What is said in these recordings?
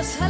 I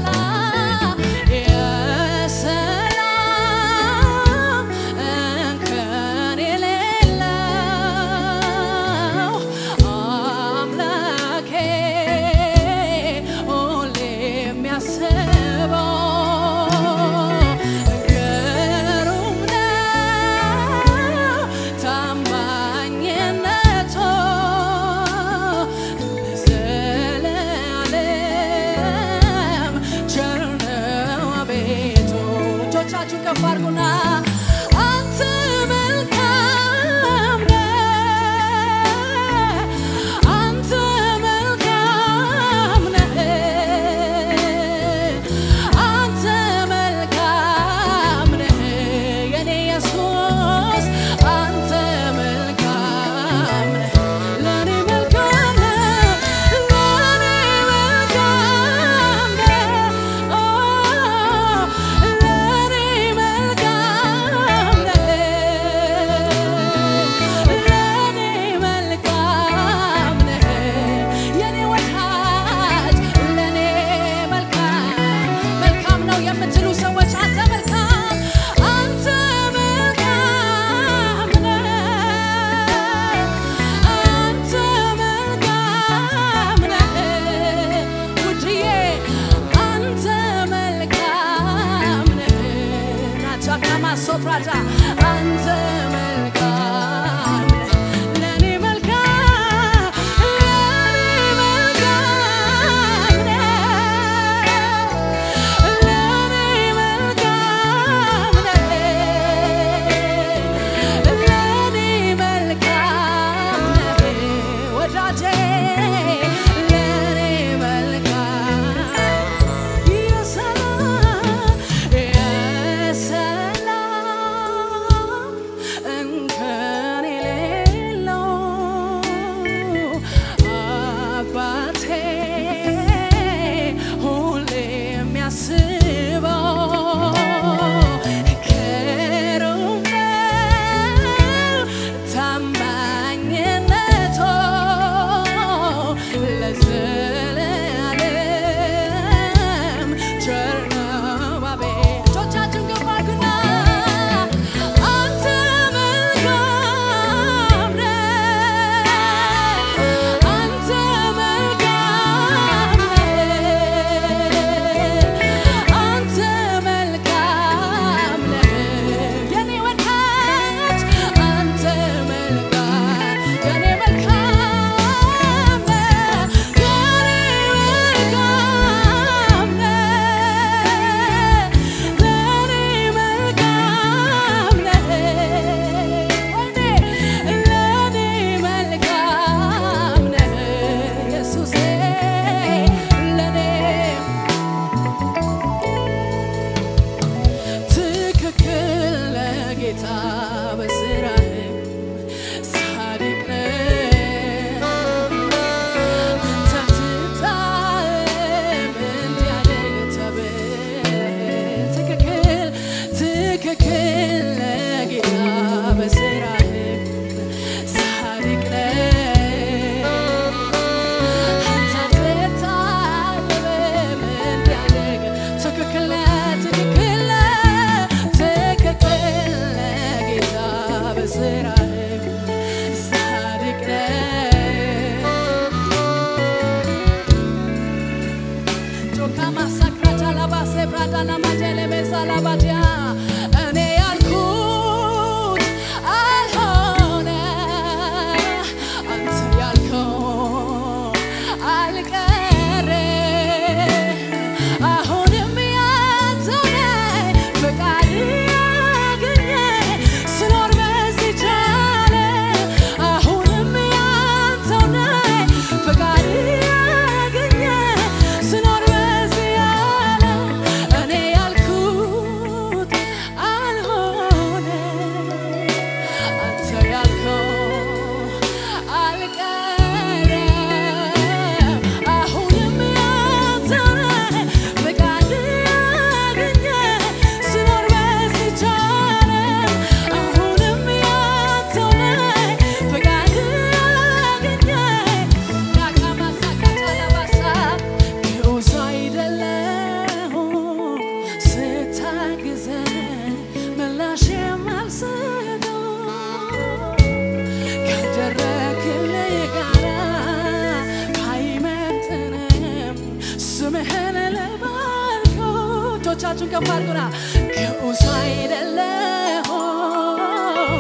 muchacho que amargura, que os hay de lejos,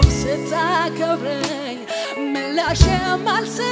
se está cabrón, me la llama al cedo.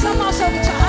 somos ahorita.